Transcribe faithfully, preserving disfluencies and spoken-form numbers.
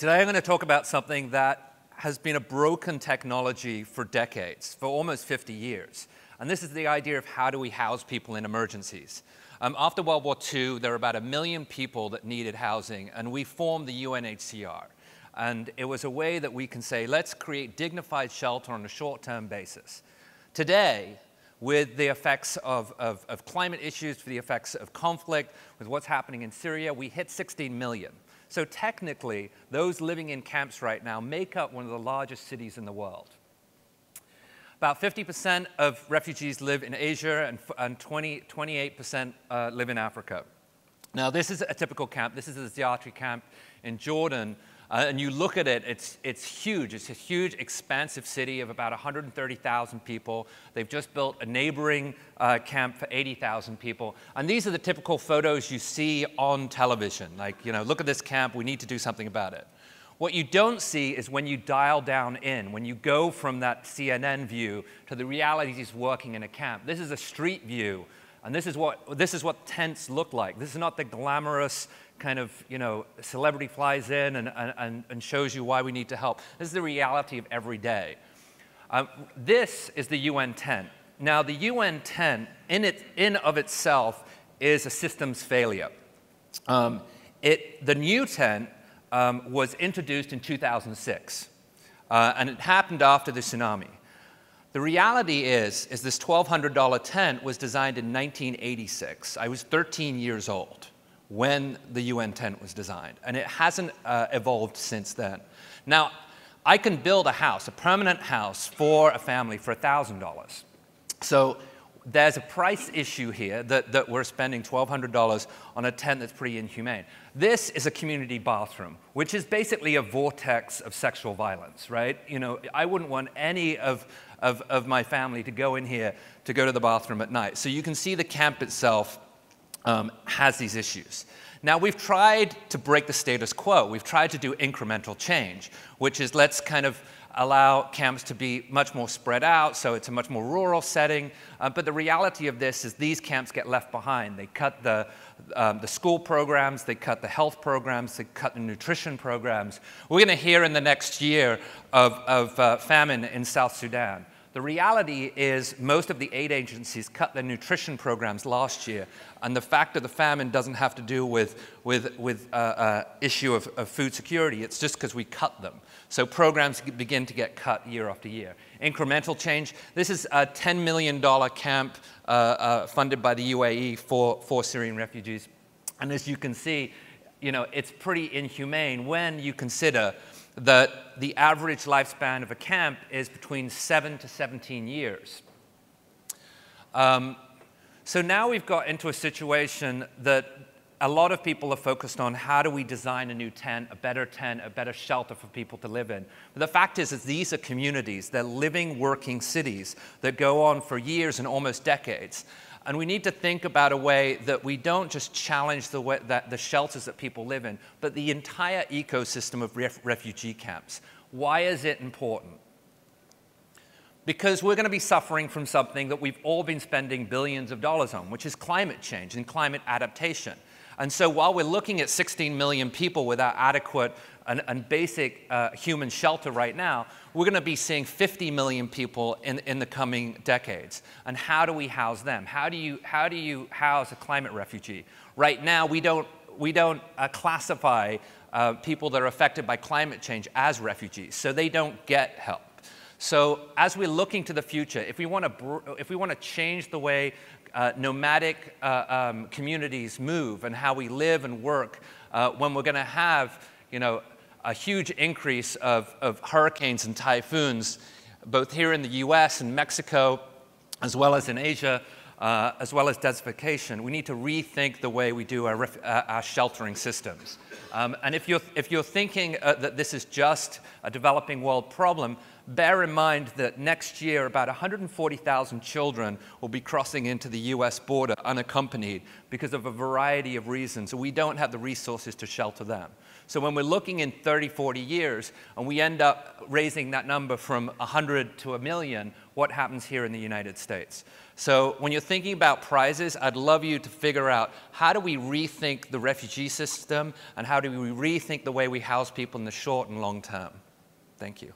Today I'm going to talk about something that has been a broken technology for decades, for almost fifty years. And this is the idea of how do we house people in emergencies. Um, after World War Two, there were about a million people that needed housing, and we formed the U N H C R. And it was a way that we can say, let's create dignified shelter on a short-term basis. Today, with the effects of, of, of climate issues, for the effects of conflict, with what's happening in Syria, we hit sixteen million. So technically, those living in camps right now make up one of the largest cities in the world. About fifty percent of refugees live in Asia, and, and twenty, twenty-eight percent uh, live in Africa. Now, this is a typical camp. This is the Zaatari camp in Jordan. Uh, and you look at it, it's, it's huge. It's a huge, expansive city of about one hundred thirty thousand people. They've just built a neighboring uh, camp for eighty thousand people. And these are the typical photos you see on television. Like, you know, look at this camp. We need to do something about it. What you don't see is when you dial down in, when you go from that C N N view to the realities working in a camp. This is a street view. And this is what, this is what tents look like. This is not the glamorous kind of, you know, celebrity flies in and, and, and shows you why we need to help. This is the reality of every day. Um, this is the U N tent. Now, the U N tent, in, it, in of itself, is a systems failure. Um, it, the new tent um, was introduced in two thousand six, uh, and it happened after the tsunami. The reality is, is this twelve hundred dollar tent was designed in nineteen eighty-six. I was thirteen years old when the U N tent was designed, and it hasn't uh, evolved since then. Now, I can build a house, a permanent house, for a family for one thousand dollars. So there's a price issue here that, that we're spending twelve hundred dollars on a tent that's pretty inhumane. This is a community bathroom, which is basically a vortex of sexual violence, right? You know, I wouldn't want any of, of, of my family to go in here to go to the bathroom at night. So you can see the camp itself Um, has these issues. Now, we've tried to break the status quo. We've tried to do incremental change, which is let's kind of allow camps to be much more spread out, so it's a much more rural setting. Uh, but the reality of this is these camps get left behind. They cut the, um, the school programs, they cut the health programs, they cut the nutrition programs. We're going to hear in the next year of, of uh, famine in South Sudan. The reality is most of the aid agencies cut their nutrition programs last year, and the fact of the famine doesn't have to do with with, with uh, uh, issue of, of food security. It's just because we cut them. So programs begin to get cut year after year. Incremental change. This is a ten million dollar camp uh, uh, funded by the U A E for, for Syrian refugees. And as you can see, you know, it's pretty inhumane when you consider that the average lifespan of a camp is between seven to seventeen years. Um, so now we've got into a situation that a lot of people are focused on how do we design a new tent, a better tent, a better shelter for people to live in. But the fact is, is these are communities. They're living, working cities that go on for years and almost decades. And we need to think about a way that we don't just challenge the, way that the shelters that people live in, but the entire ecosystem of ref refugee camps. Why is it important? Because we're going to be suffering from something that we've all been spending billions of dollars on, which is climate change and climate adaptation. And so while we're looking at sixteen million people without adequate and, and basic uh, human shelter right now, we're going to be seeing fifty million people in, in the coming decades. And how do we house them? How do you, how do you house a climate refugee? Right now, we don't, we don't uh, classify uh, people that are affected by climate change as refugees, so they don't get help. So as we're looking to the future, if we want to, if we want to change the way Uh, nomadic uh, um, communities move and how we live and work, uh, when we're going to have, you know, a huge increase of, of hurricanes and typhoons, both here in the U S and Mexico, as well as in Asia, uh, as well as desertification. We need to rethink the way we do our, ref uh, our sheltering systems. Um, and if you're, if you're thinking uh, that this is just a developing world problem, bear in mind that next year about one hundred forty thousand children will be crossing into the U S border unaccompanied because of a variety of reasons. So we don't have the resources to shelter them. So when we're looking in thirty, forty years and we end up raising that number from one hundred to a million, what happens here in the United States. So when you're thinking about prizes, I'd love you to figure out how do we rethink the refugee system and how do we rethink the way we house people in the short and long term. Thank you.